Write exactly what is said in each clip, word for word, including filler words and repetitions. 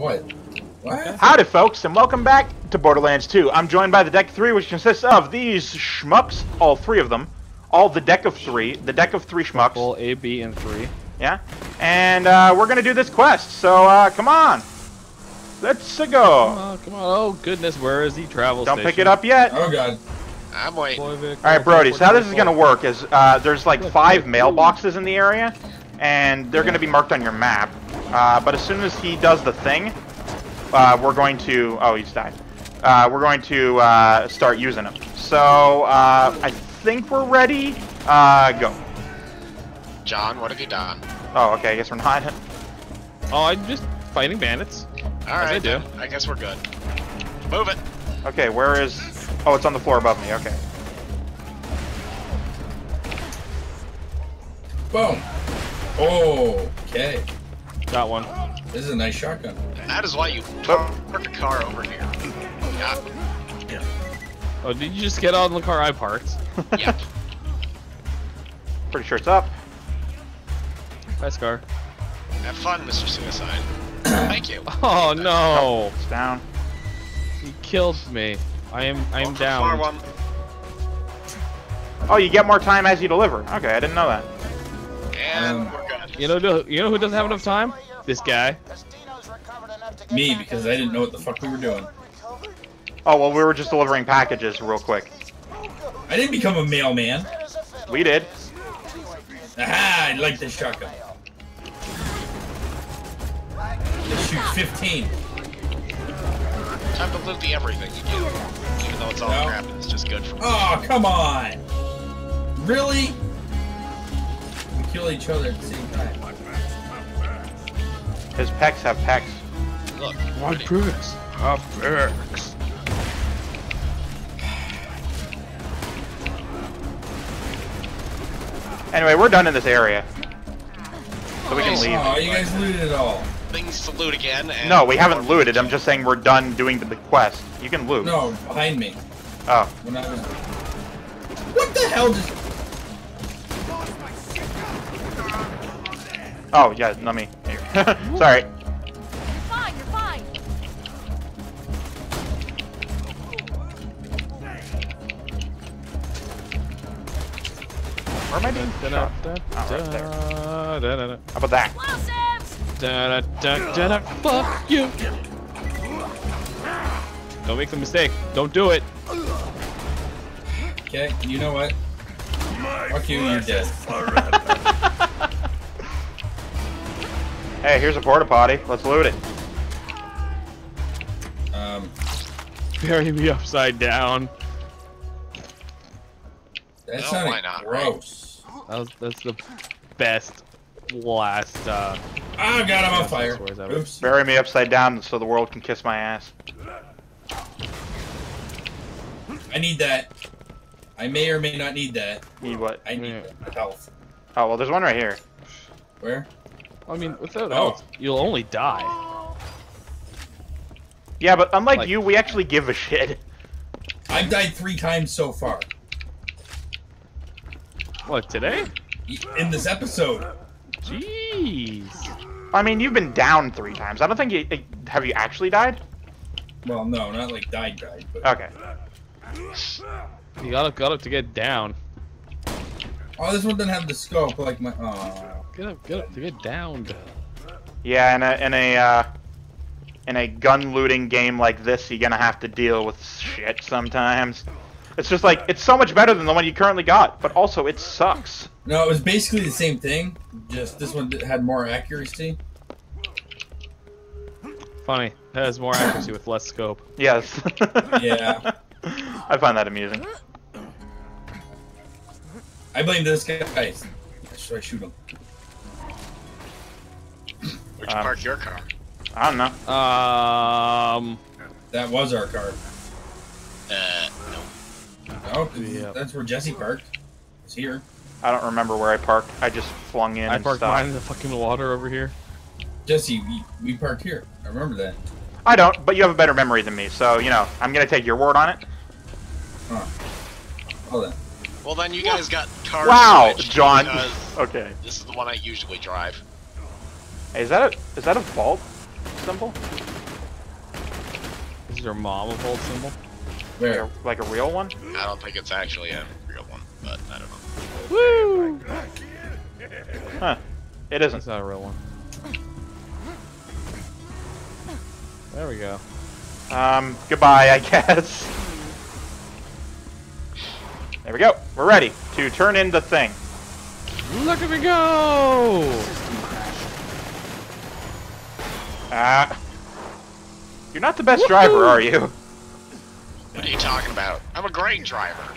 What? What? Howdy, folks, and welcome back to Borderlands two. I'm joined by the Deck of Three, which consists of these schmucks, all three of them, all the Deck of Three, the Deck of Three schmucks. Full A, B, and three. Yeah, and uh, we're gonna do this quest. So uh, come on, let's uh, go. Come on, come on. Oh goodness, where is the travel Don't station? Don't pick it up yet. Oh god, I'm waiting. All right, Brody. So how this is gonna work is uh, there's like five mailboxes in the area, and they're gonna be marked on your map. Uh, but as soon as he does the thing. Uh, we're going to... Oh, he's died. Uh, we're going to uh, start using them. So, uh, I think we're ready. Uh, go. John, what have you done? Oh, okay, I guess we're not. Oh, I'm just fighting bandits. Alright, I do. I guess we're good. Move it. Okay, where is... Oh, it's on the floor above me, okay. Boom. Oh, okay. Got one. This is a nice shotgun. That is why you parked the car over here. Yeah. Yeah. Oh, did you just get out of the car I parked? Yep. Pretty sure it's up. Nice car. Have fun, Mister Suicide. Thank you. Oh no! Oh, it's down. You killed me. I am. I am down. One. Oh, you get more time as you deliver. Okay, I didn't know that. And um, we're good. You know, you know who doesn't have enough time? This guy. Me, because I didn't know what the fuck we were doing. Oh, well, we were just delivering packages real quick. I didn't become a mailman. We did. Aha, I like this shotgun. Let's shoot fifteen. Time to loot the everything you do. Even though it's all no. crap, it's just good for me. Oh, come on! Really? We kill each other at the same time. His pecs have pecs. Look, my pecs have pecs. Anyway, we're done in this area, so we can leave. Oh, you guys looted it all. Things to loot again. And no, we haven't looted. I'm just saying we're done doing the quest. You can loot. No, behind me. Oh. We're not gonna... What the hell just? Oh yeah, not me. Sorry. You're fine, you're fine. Where am I being shot? Oh, right there. How about that? Da, da, da, da, da. Fuck you! Don't make the mistake. Don't do it. Okay, you know what? Fuck you, you're dead. Hey, here's a porta potty. Let's loot it. Um, bury me upside down. That's no, why not gross. That was, that's the best last. Uh, I got him on fire. Oops. Bury me upside down so the world can kiss my ass. I need that. I may or may not need that. Need what? I need yeah. health. Oh well, there's one right here. Where? I mean, without health, oh. you'll only die. Yeah, but unlike like, you, we actually give a shit. I've died three times so far. What, today? In this episode. Jeez. I mean, you've been down three times. I don't think you... Have you actually died? Well, no, not like died, died. But... Okay. You gotta, gotta to get down. Oh, this one doesn't have the scope, like my... Oh. Get up, get up, get downed. Yeah, in a in a uh, in a gun looting game like this, you're gonna have to deal with shit sometimes. It's just like it's so much better than the one you currently got, but also it sucks. No, it was basically the same thing, just this one had more accuracy. Funny, it has more accuracy with less scope. Yes. Yeah. I find that amusing. I blame this guy. Should I shoot him? Where'd you um, park your car? I don't know. Um, that was our car. Uh, no. Oh, yeah. That's where Jesse parked. It's here. I don't remember where I parked. I just flung in. I and parked stopped. Mine in the fucking water over here. Jesse, we, we parked here. I remember that. I don't, but you have a better memory than me, so you know I'm gonna take your word on it. Huh. Hold on. Well then, you guys got cars. Wow, John. Okay. This is the one I usually drive. Hey, is that a is that a vault symbol? Is your mom a bolt symbol? Where? Like a real one? I don't think it's actually a real one, but I don't know. Woo! Huh. It isn't. It's not a real one. There we go. Um, goodbye, I guess. There we go. We're ready to turn in the thing. Look at me go! Ah. Uh, you're not the best Woohoo! driver, are you? What are you talking about? I'm a great driver.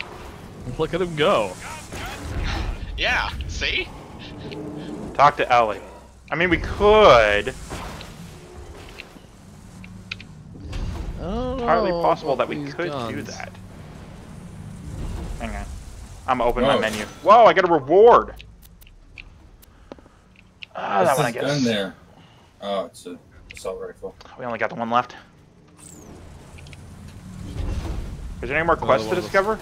Look at him go. Yeah, see? Talk to Ellie. I mean, we could. Oh, entirely possible that we could guns. do that. Hang on. I'm gonna open Whoa. my menu. Whoa, I got a reward! Ah, oh, that one I guess. Gun there? Oh, it's an assault rifle. We only got the one left. Is there any more quests oh, to discover?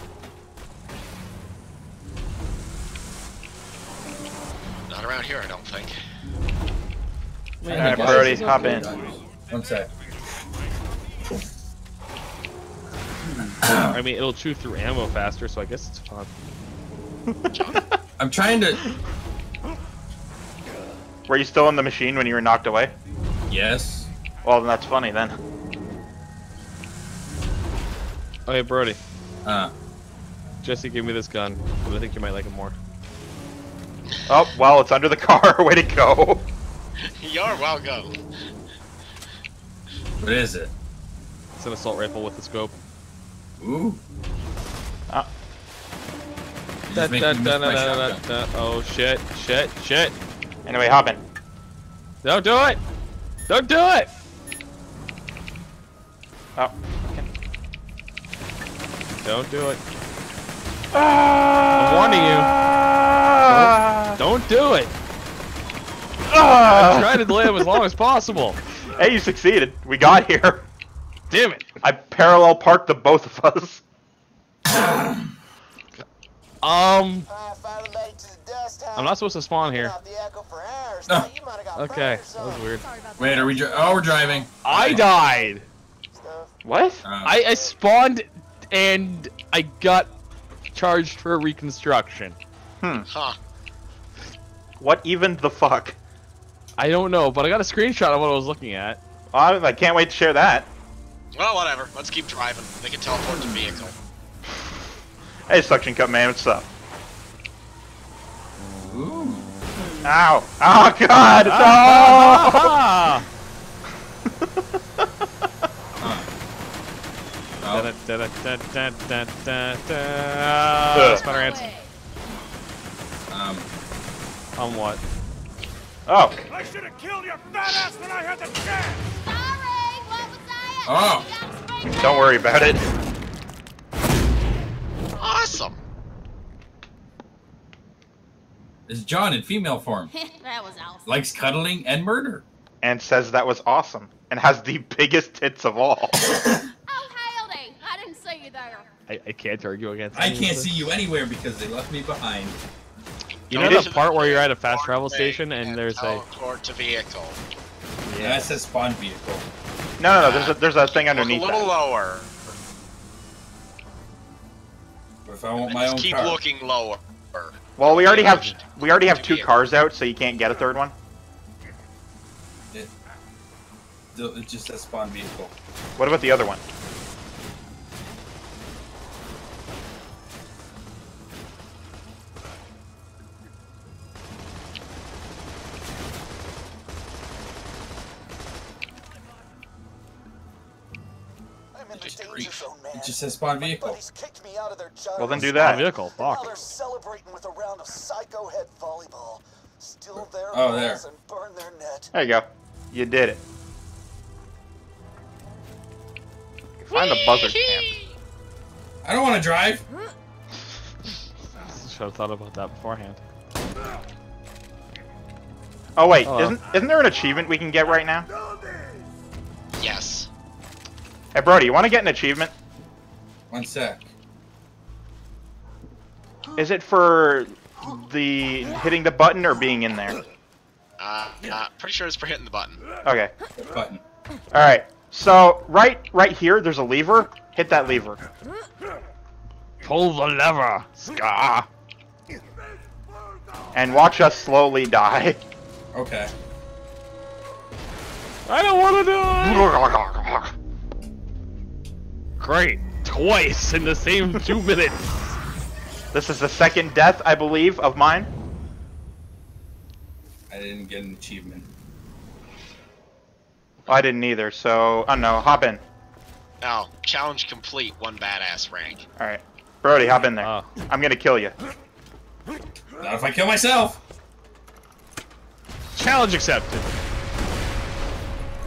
Not around here, I don't think. Alright, Brody, hop in. One sec. I mean, it'll chew through ammo faster, so I guess it's fun. I'm trying to... Were you still in the machine when you were knocked away? Yes. Well, then that's funny, then. Oh, hey, Brody. Uh. Jesse gave me this gun, but I think you might like it more. Oh, well, it's under the car. Way to go. You're welcome. What is it? It's an assault rifle with a scope. Ooh. Ah. Da, da, da, da, da, da, da. Oh shit, shit, shit. Anyway, hop in. Don't do it! Don't do it! Oh, okay. Don't do it. Ah! I'm warning you. Ah! Don't, don't do it! Ah! I'm trying to delay him as long as possible. Hey, you succeeded. We got here. Damn it! I parallel parked the both of us. um, I'm not supposed to spawn here. No. Okay, that was weird. Wait, are we? Dri oh, we're driving. I died. What? Um, I, I spawned and I got charged for reconstruction. Hmm. Huh. What even the fuck? I don't know, but I got a screenshot of what I was looking at. I, I can't wait to share that. Well, whatever. Let's keep driving. They can teleport to vehicle. Hey, suction cup man, what's up? Ooh. Ow! Oh God! No! Ah, ah, ah. Spider ants. Um. On what? Oh. I should have killed your fat ass when I had the chance. Oh! Don't worry about it. Awesome! It's John in female form. That was awesome. Likes cuddling and murder. And says that was awesome. And has the biggest tits of all. Oh, howdy! I didn't see you there. I, I can't argue against that. I can't see you anywhere because they left me behind. You know the part where you're at a fast travel station and there's a... Teleport to vehicle. Yeah, that says spawn vehicle. No, no, no, there's a, there's a thing underneath. Look a little that. lower. If I want my just own keep car. looking lower. Well, we already have we already have two cars out, so you can't get a third one. It, it just says spawn vehicle. What about the other one? It just says spawn vehicle. Me out of their well, then do that. Spawn vehicle, fuck. They're celebrating with a round of psycho head volleyball. Still there. Oh, there. And burn their net. There you go. You did it. You find the buzzard camp. I don't want to drive. Should have thought about that beforehand. Oh wait, Hello. isn't isn't there an achievement we can get right now? Yes. Hey, Brody, you want to get an achievement? One sec. Is it for the hitting the button or being in there? Uh, uh pretty sure it's for hitting the button. Okay. The button. All right. So right, right here, there's a lever. Hit that lever. Pull the lever, skaar. And watch us slowly die. Okay. I don't want to die. Great, twice in the same two minutes. This is the second death, I believe, of mine. I didn't get an achievement. I didn't either, so I don't know. Hop in. Oh, challenge complete. One badass rank. All right, Brody, hop in there. Uh, I'm gonna kill you. Not if I kill myself. Challenge accepted.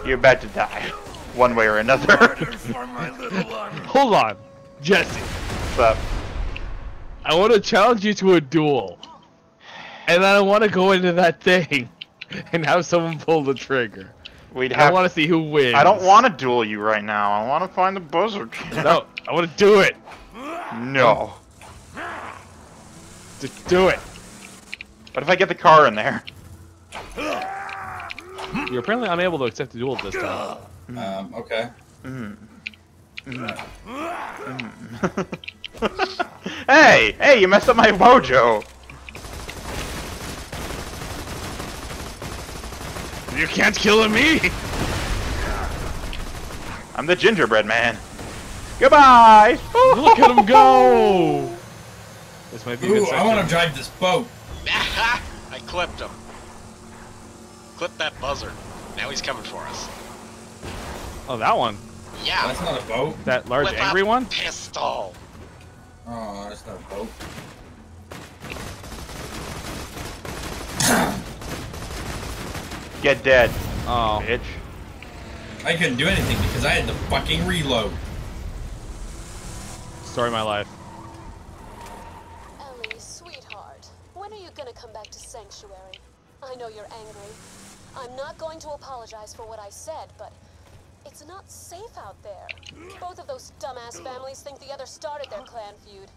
You're about to die, one way or another. Hold on, Jesse. What's up? I want to challenge you to a duel, and then I want to go into that thing and have someone pull the trigger. We'd have... I want to see who wins. I don't want to duel you right now. I want to find the buzzer. No, I want to do it. No. Just do it. What if I get the car in there? You're apparently unable to accept the duel this time. Um, okay. Mm. Mm. Mm. Hey! Hey, you messed up my mojo! You can't kill me! I'm the gingerbread man. Goodbye! Look at him go! This might be Ooh, a good section. I want to drive this boat. I clipped him. Clip that buzzer. Now he's coming for us. Oh, that one. Yeah. That's not a boat. That large Flip angry one? Pistol. Oh, that's not a boat. Get dead. Oh, bitch. I couldn't do anything because I had to fucking reload. Sorry, my life. Ellie, sweetheart, when are you gonna come back to Sanctuary? I know you're angry. I'm not going to apologize for what I said, but it's not safe out there. Both of those dumbass families think the other started their clan feud.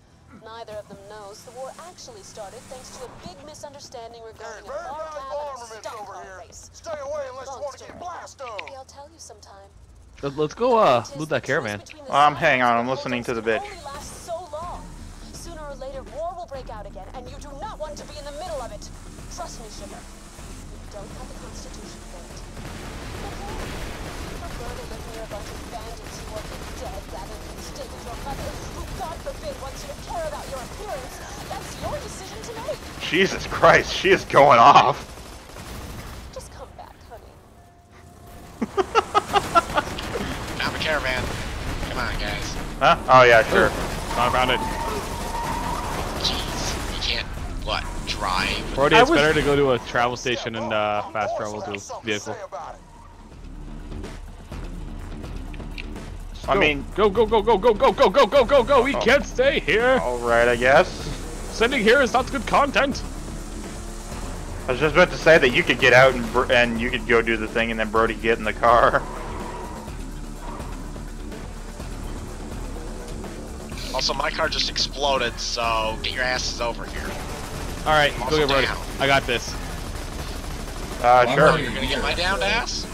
Neither of them knows the war actually started thanks to a big misunderstanding regarding hey, a bar tab and a stunt car race. Stay away unless you want to get blasted. Maybe I'll tell you sometime. Let's go uh, loot that caravan. Um, hang on, I'm listening to the bitch. So long. Sooner or later, war will break out again, and you do not want to be in the middle of it. Trust me, sugar. You don't have the Constitution bent. You're going to live near a bunch of bandits who are dead rather than stick with your mother, who God forbid wants you to care about your appearance. That's your decision to make. Jesus Christ, she is going off. Just come back, honey. I'm a caravan. Come on, guys. Huh? Oh yeah, sure. Not around it. Jeez, you can't. What? Drive. Brody, it's was... better to go to a travel station and uh, fast travel to a vehicle. I go. mean, go, go, go, go, go, go, go, go, go, go, go. We oh. can't stay here. All right, I guess. Sending here is not good content. I was just about to say that you could get out and and you could go do the thing, and then Brody get in the car. Also, my car just exploded, so get your asses over here. All right, go get Brody. Down. I got this. Uh, well, sure. You're gonna get my downed ass.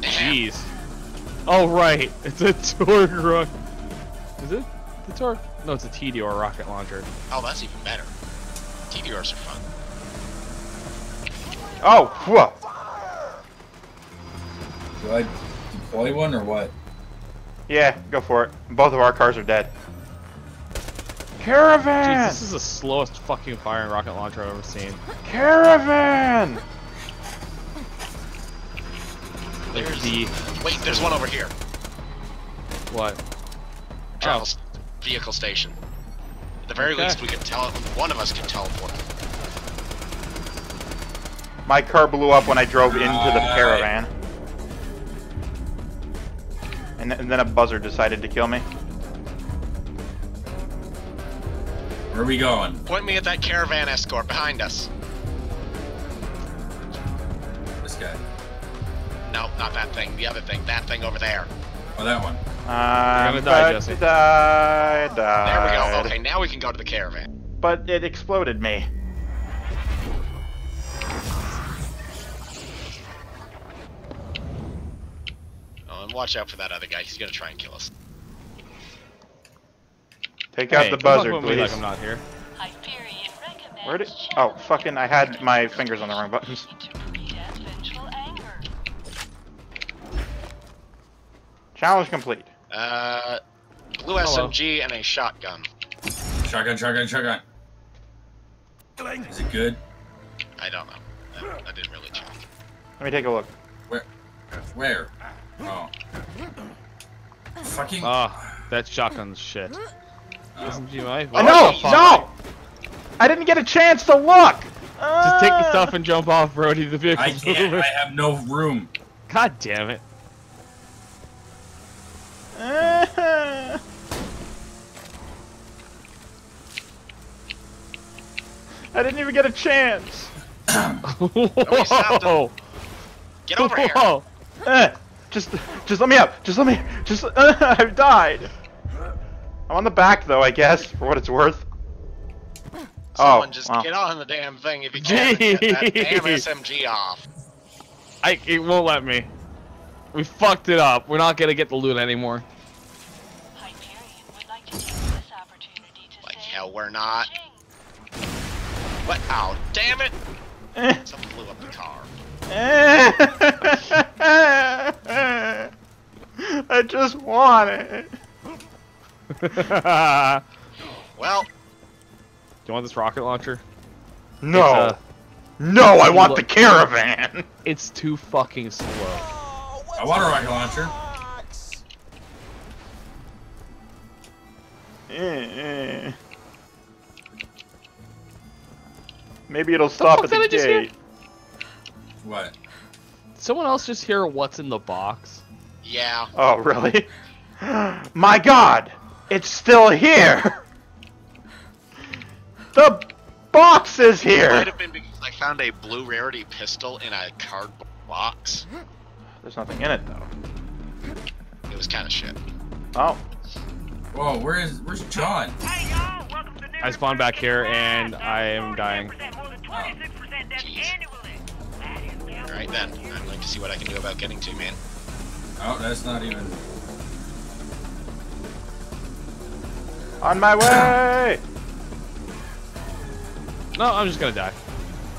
Jeez. Oh right, it's a Torque rocket. Is it the Torque? No, it's a T D R rocket launcher. Oh, that's even better. T D Rs are fun. Oh, whoa. Do I deploy one or what? Yeah, go for it. Both of our cars are dead. Caravan! Jeez, this is the slowest fucking firing rocket launcher I've ever seen. Caravan! There's the... Wait, there's one over here. What? Travel oh. vehicle station. At the very okay. least, we can tell one of us can teleport. My car blew up when I drove into the caravan. And, th and then a buzzer decided to kill me. Where are we going? Point me at that caravan escort behind us. This guy. No, not that thing. The other thing. That thing over there. Oh, that one. I'm gonna die, Jesse. Die, die. There we go. Okay, now we can go to the caravan. But it exploded me. and watch out for that other guy. He's gonna try and kill us. Take hey, out the buzzer, please. Like I'm not here. Hyperion recommends. Where did? Oh, fucking! I had my fingers on the wrong buttons. Challenge complete. Uh, blue Hello. S M G and a shotgun. Shotgun, shotgun, shotgun. Is it good? I don't know. I, I didn't really check. Let me take a look. Where? Where? Oh. Fucking. Oh, that shotgun's shit. Um, I know! No! I didn't get a chance to look! Uh, Just take the stuff and jump off, Brody. The vehicle. I can't. I have no room. God damn it. Uh, I didn't even get a chance. Whoa. Get over Whoa. here. Uh, just, just let me up. Just let me. Just. Uh, I've died. I'm on the back though, I guess, for what it's worth. Someone oh, just wow. get on the damn thing if you can. Get that damn S M G off. I. It won't let me. We fucked it up. We're not gonna get the loot anymore. Would like, to take this opportunity to like hell, we're not. What? Oh, damn it! Eh. Someone blew up the car. Eh. I just want it. Well, do you want this rocket launcher? No, uh, no, I want the caravan. It's too fucking slow. Oh, I want a rocket launcher. Eh, eh. Maybe it'll stop at the gate. What? Did someone else just hear what's in the box? Yeah. Oh, really? My God, it's still here. The box is here. It might have been because I found a blue rarity pistol in a cardboard box. There's nothing in it though. It was kind of shit. Oh. Whoa, where is where's John? I spawned back here and I am dying. Oh. Alright then, I'd like to see what I can do about getting to, man. Oh, that's not even... On my way! No, I'm just gonna die.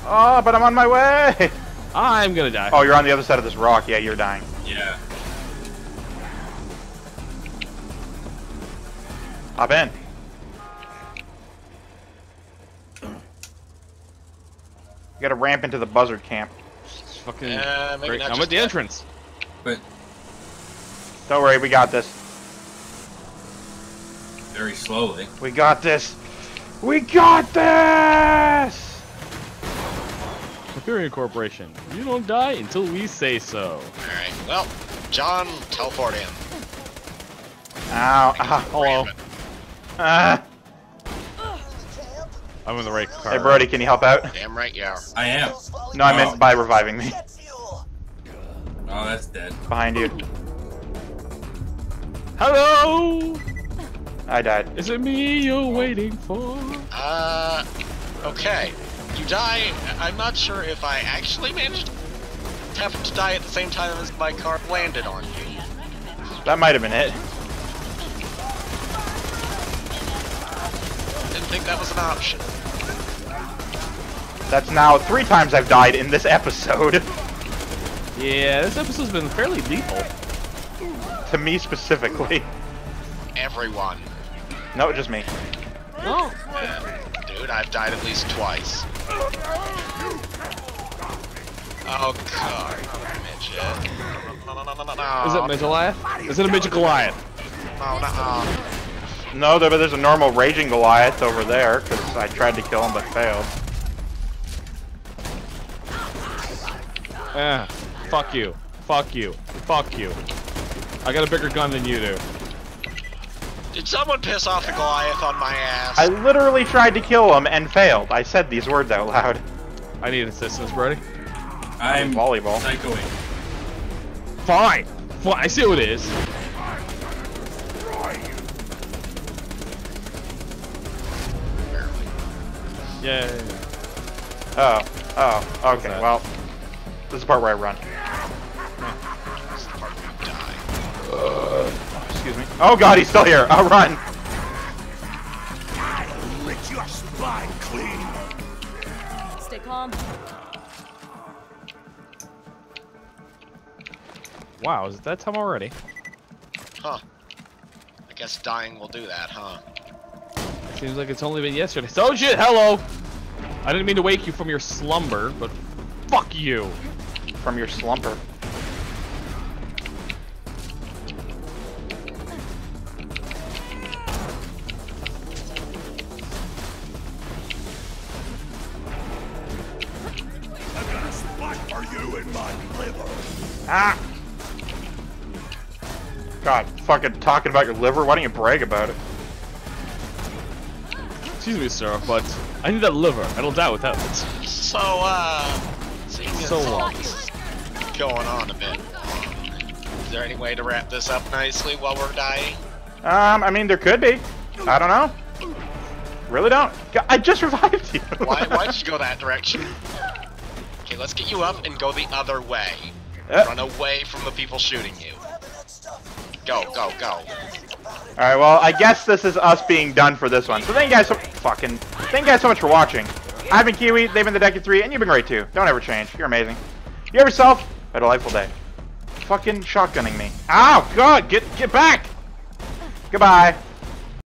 Oh, but I'm on my way! I'm gonna die. Oh, you're on the other side of this rock. Yeah, you're dying. Yeah. Hop in. You gotta ramp into the buzzard camp. It's fucking uh, great. I'm at the that. entrance. But don't worry, we got this. Very slowly. We got this. We got this. Hyperion Corporation, you don't die until we say so. All right. Well, John, teleport in. Ow! Uh, hello. Ah. I'm in the right car. Hey Brody, can you help out? Damn right you are. I am. No, I oh. meant by reviving me. Oh, that's dead. Behind you. Hello! I died. Is it me you're waiting for? Uh, okay. You die. I'm not sure if I actually managed to happen to die at the same time as my car landed on you. That might have been it. I think that was an option. That's now three times I've died in this episode. Yeah, this episode's been fairly lethal. To me specifically. Everyone. No, just me. No. Uh, dude, I've died at least twice. Oh god, midget. No, no, no, no, no, no. Is it midget Goliath? Is it a midget Goliath? No, no, no. No, but there's a normal raging Goliath over there, because I tried to kill him but failed. Eh, fuck you. Fuck you. Fuck you. I got a bigger gun than you do. Did someone piss off the Goliath on my ass? I literally tried to kill him and failed. I said these words out loud. I need assistance, Brody. I'm volleyball. Cycling. Fine. Fine. I see what it is. Yeah. Oh. Oh. Okay. Well, this is the part where I run. This is the part where I die. excuse me. Oh god, he's still here. I'll run. I'll lick your spine clean. Stay calm. Wow, is it that time already? Huh. I guess dying will do that, huh? Seems like it's only been yesterday. Oh shit, hello! I didn't mean to wake you from your slumber, but fuck you. From your slumber. Ah! God, fucking talking about your liver? Why don't you brag about it? Excuse me, sir, but I need that liver. I don't die without it. So, uh... So long. Going on a bit. Is there any way to wrap this up nicely while we're dying? Um, I mean, there could be. I don't know. Really don't. God, I just revived you. Why, why'd you go that direction? Okay, let's get you up and go the other way. Yep. Run away from the people shooting you. Go, go, go. Alright, well, I guess this is us being done for this one. So thank you guys so fucking thank you guys so much for watching. I've been Keywii, they've been the Deck of Three, and you've been great too. Don't ever change. You're amazing. You have yourself a delightful day. Fucking shotgunning me. Ow, God, get get back! Goodbye.